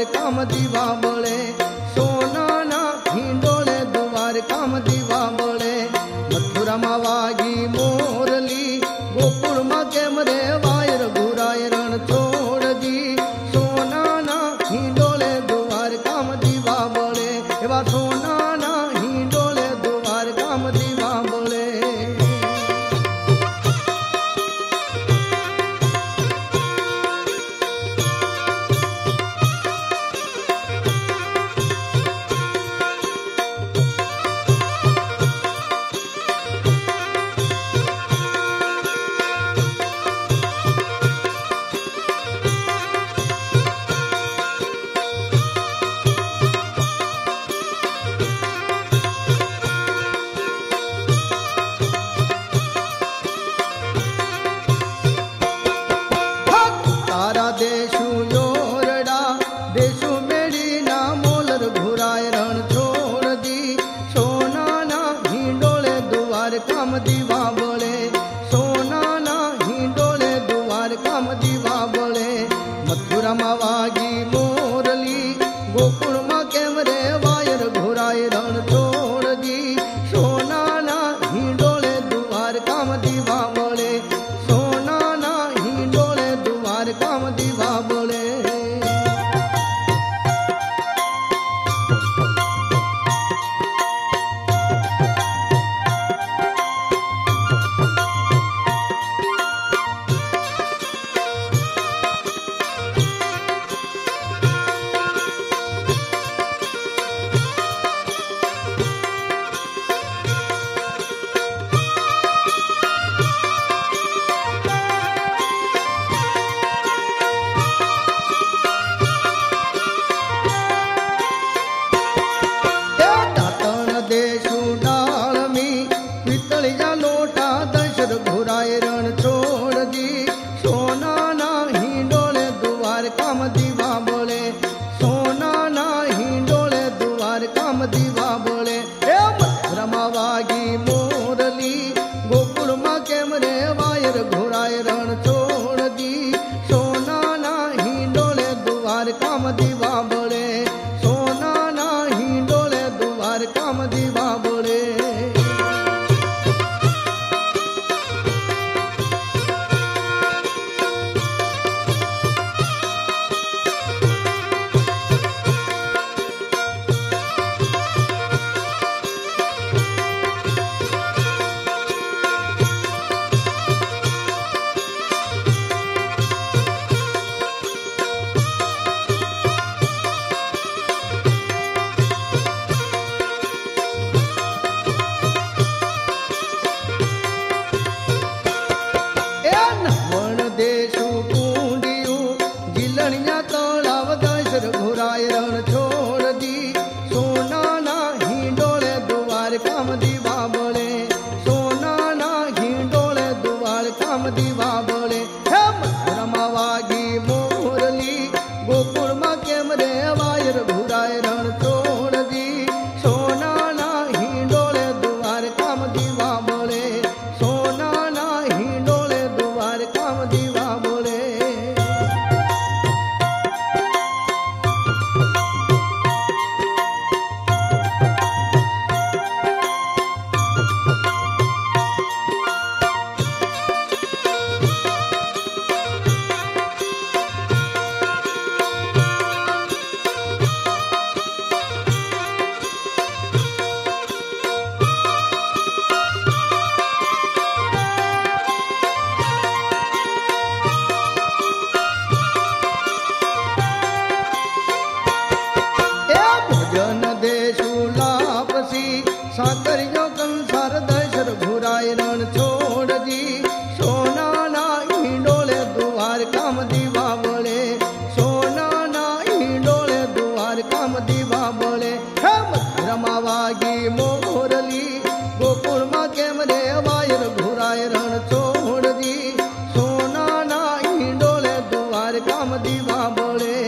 द्वारका में दीवा बळे, सोना ना हिंडोले द्वारका में दीवा बळे। मथुरा में वागी मोरली, गोकुल में केम रे वाय रघुराय रण छोड़ दी। सोना ना हिंडोले द्वारका में दीवा बळे, एवा सोना ना हिंडोले द्वारका में दीवा बळे।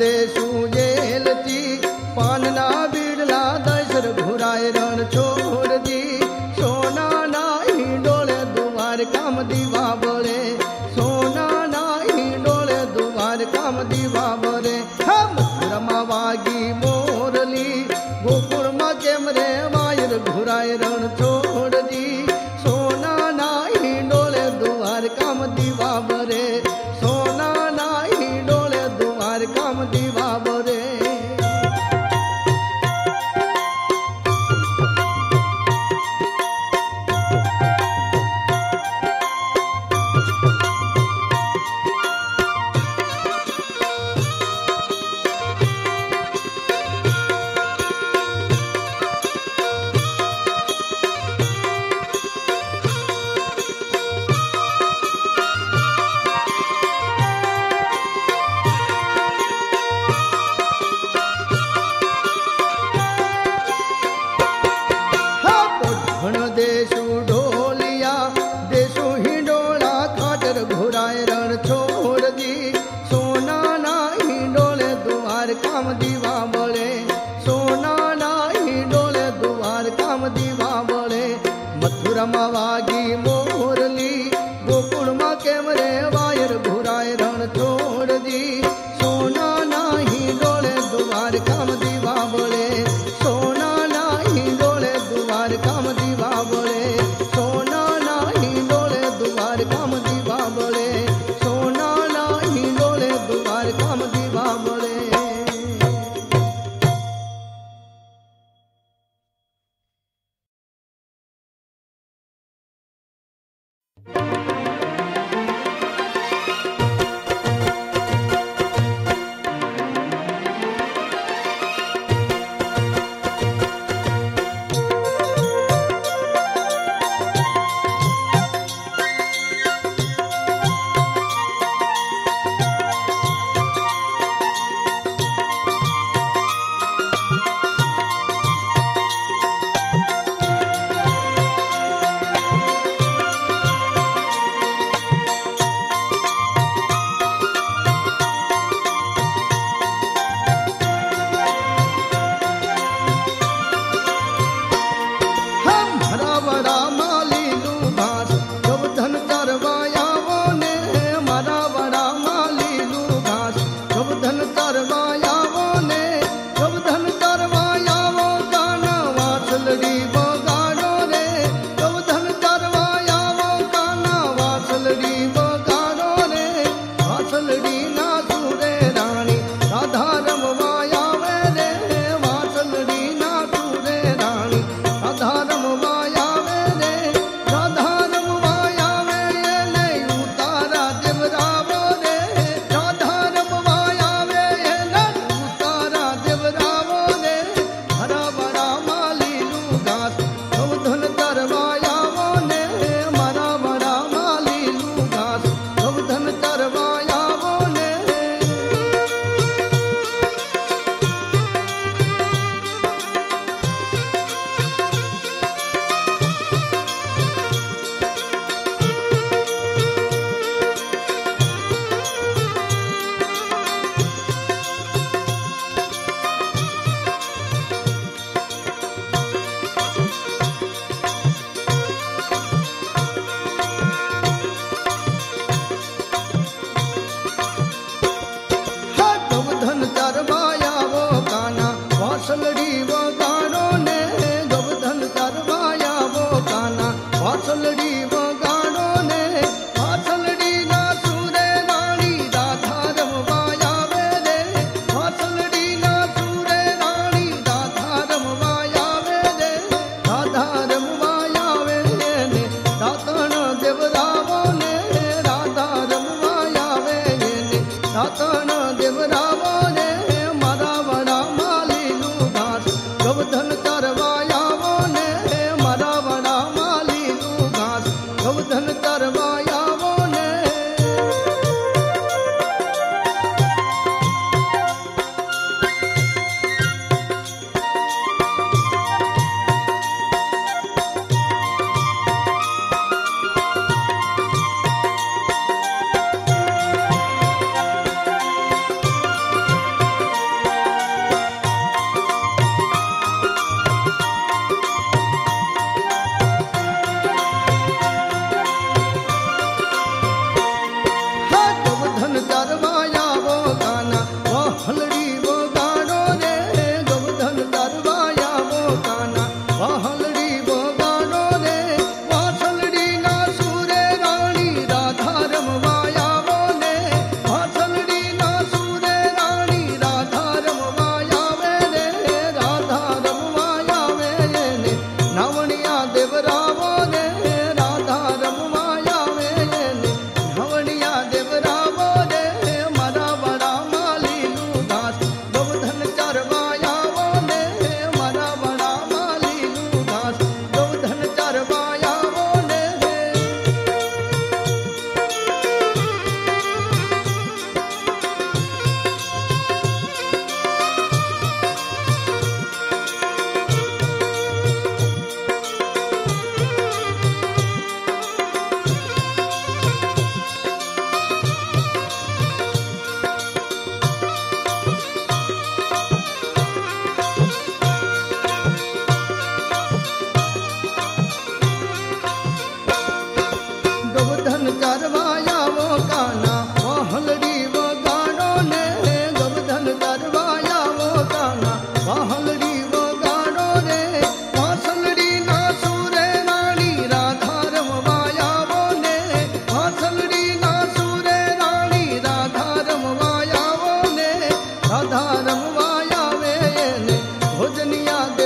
देशू जेल थी पानना बीड़ना दशर घुराए रण छोड़ दी सोना नाई डोले दुआर काम दीवा बोले सोना नाई डोले दुआर काम दीवा बोले हम रमावागी मोरली गोपुर माँ केमरे वायर घुराए रण छोड़ दी सोना नाई डोले दुआर काम दीवा बोले रमावागी मोरली गोकुल माँ केमरे वायर घुराए रण छोड़ दी सोना नाही डोले दुआर काम दीवा बोले सोना नाही डोले दुआर काम दीवा बोले सोना नाही डोले दुआर काम दीवा बोले सोना नाही डोले दुआर काम दीवा बोले।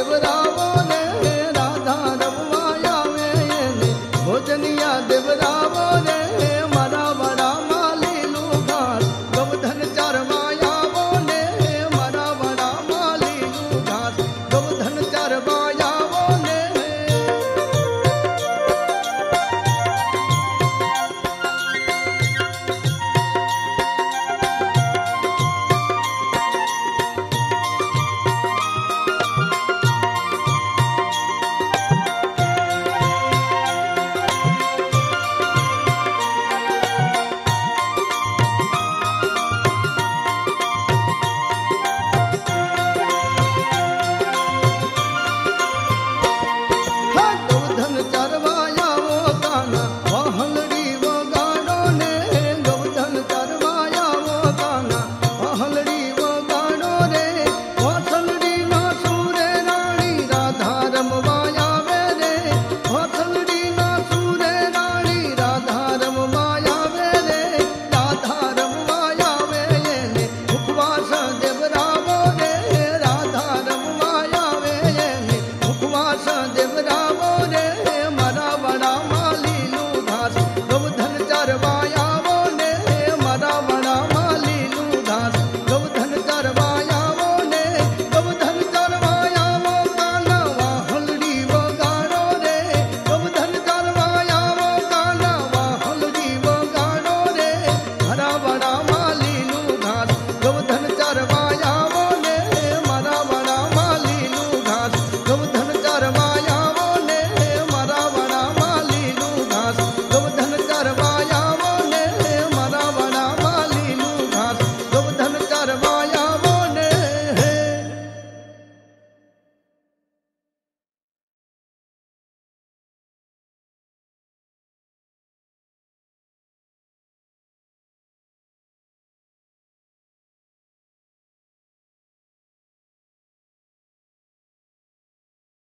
Go with the